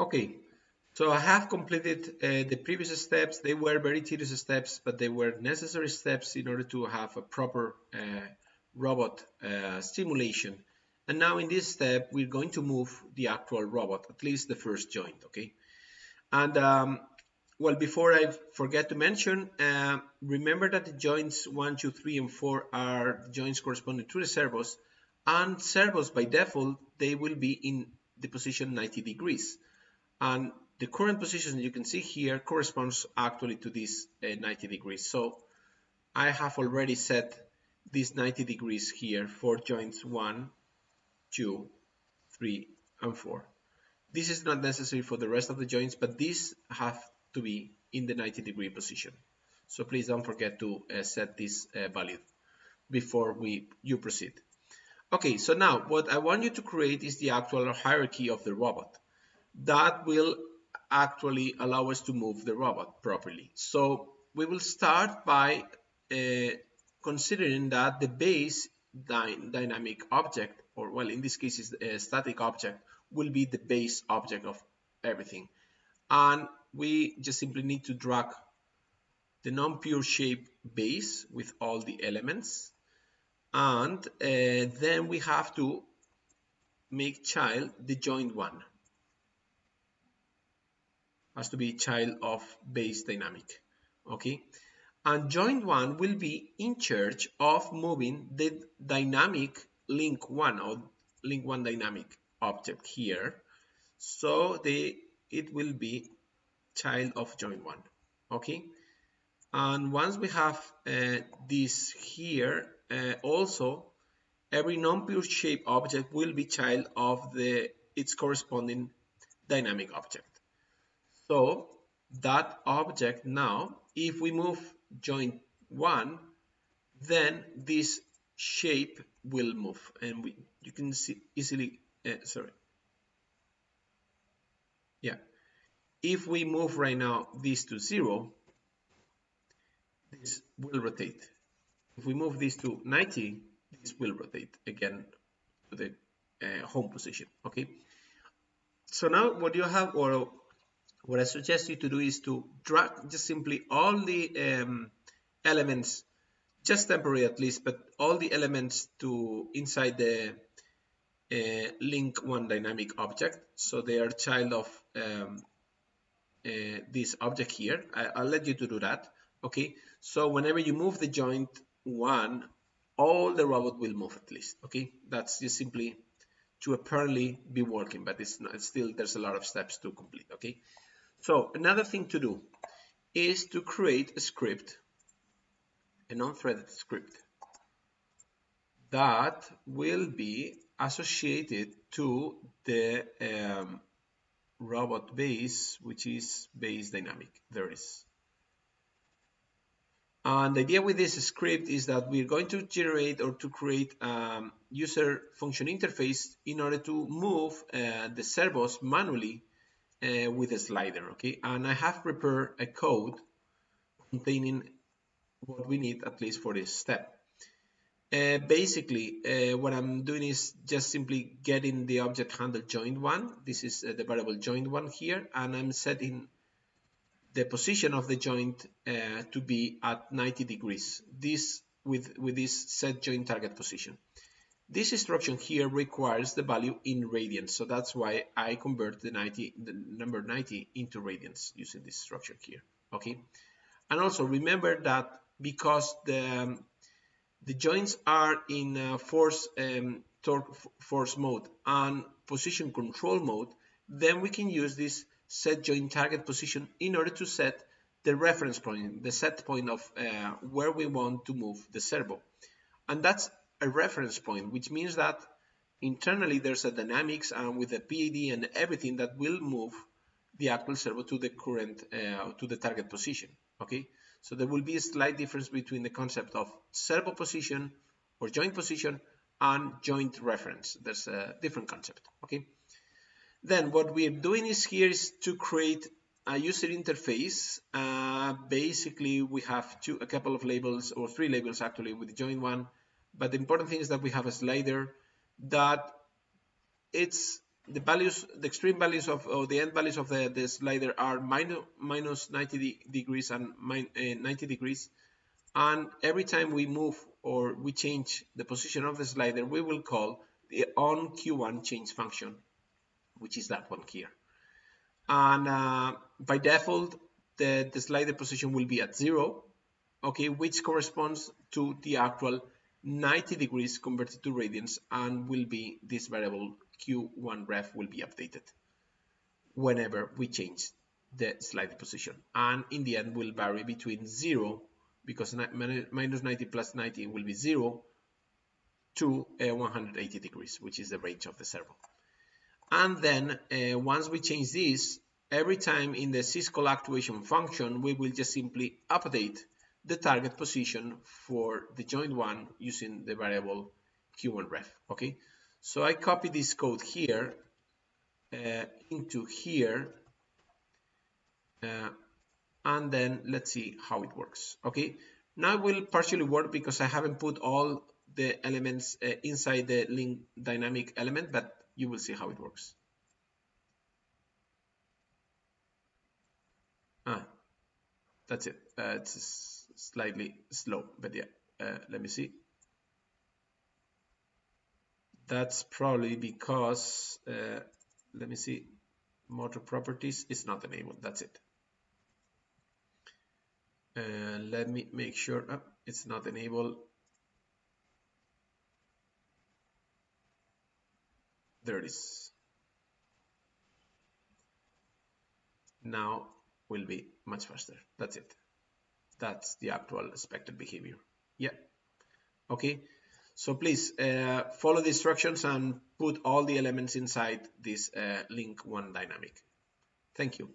Okay, so I have completed the previous steps. They were very tedious steps, but they were necessary steps in order to have a proper robot simulation. And now in this step, we're going to move the actual robot, at least the first joint, okay? And well, before I forget to mention, remember that the joints 1, 2, 3, and 4 are joints corresponding to the servos, and servos by default, they will be in the position 90 degrees. And the current position you can see here corresponds actually to this 90 degrees. So I have already set these 90 degrees here for joints 1, 2, 3, and 4. This is not necessary for the rest of the joints, but these have to be in the 90 degree position. So please don't forget to set this value before you proceed. Okay, so now what I want you to create is the actual hierarchy of the robot. That will actually allow us to move the robot properly. So we will start by considering that the base dynamic object, or well, in this case is a static object, will be the base object of everything. And we just simply need to drag the non-pure shape base with all the elements. And then we have to make child the joint 1. Has to be child of base dynamic, okay? And joint 1 will be in charge of moving the dynamic link 1 or link 1 dynamic object here. So it will be child of joint 1, okay? And once we have this here, also every non-pure shape object will be child of its corresponding dynamic object. So that object now, if we move joint 1, then this shape will move, and you can see easily. If we move right now this to 0, this will rotate. If we move this to 90, this will rotate again to the home position. Okay. So now what you have, or what I suggest you to do, is to drag just simply all the elements, just temporary at least, but all the elements to inside the link 1 dynamic object. So they are child of this object here. I'll let you to do that. Okay. So whenever you move the joint 1, all the robot will move at least. Okay. That's just simply to apparently be working, but there's a lot of steps to complete. Okay. So another thing to do is to create a script, a non-threaded script, that will be associated to the robot base, which is base dynamic. And the idea with this script is that we're going to generate or to create user function interface in order to move the servos manually with a slider, okay? And I have prepared a code containing what we need, at least for this step. Basically, what I'm doing is just simply getting the object handle joint 1. This is the variable joint 1 here, and I'm setting the position of the joint to be at 90 degrees. This with this set joint target position. This instruction here requires the value in radians, so that's why I convert the number 90 into radians using this structure here. Okay, and also remember that because the joints are in torque force mode and position control mode, then we can use this set joint target position in order to set the reference point, the set point of where we want to move the servo. And that's a reference point, which means that internally there's a dynamics and with the PID and everything that will move the actual servo to the current, to the target position, okay? So there will be a slight difference between the concept of servo position or joint position and joint reference. There's a different concept, okay? Then what we're doing is here is to create a user interface. Basically, we have a couple of labels, or 3 labels actually, with joint 1. But the important thing is that we have a slider that it's the values, the extreme values of, or the end values of the slider are minus 90 degrees and 90 degrees. And every time we move or we change the position of the slider, we will call the on Q1 change function, which is that one here. And by default, the slider position will be at 0, okay, which corresponds to the actual 90 degrees converted to radians, and will be this variable Q1 ref will be updated whenever we change the slider position, and in the end will vary between 0, because minus 90 plus 90 will be 0, to 180 degrees, which is the range of the servo. And then once we change this, every time in the syscall actuation function, we will just simply update the target position for the joint one using the variable Q1ref. Okay, so I copy this code here into here, and then let's see how it works. Okay, now it will partially work because I haven't put all the elements inside the link dynamic element, but you will see how it works. That's it. It's slightly slow, but yeah, let me see. That's probably because, let me see, motor properties is not enabled. That's it. Let me make sure it's not enabled. There it is. Now will be much faster. That's it. That's the actual expected behavior. Yeah. Okay. So please follow the instructions and put all the elements inside this link one dynamic. Thank you.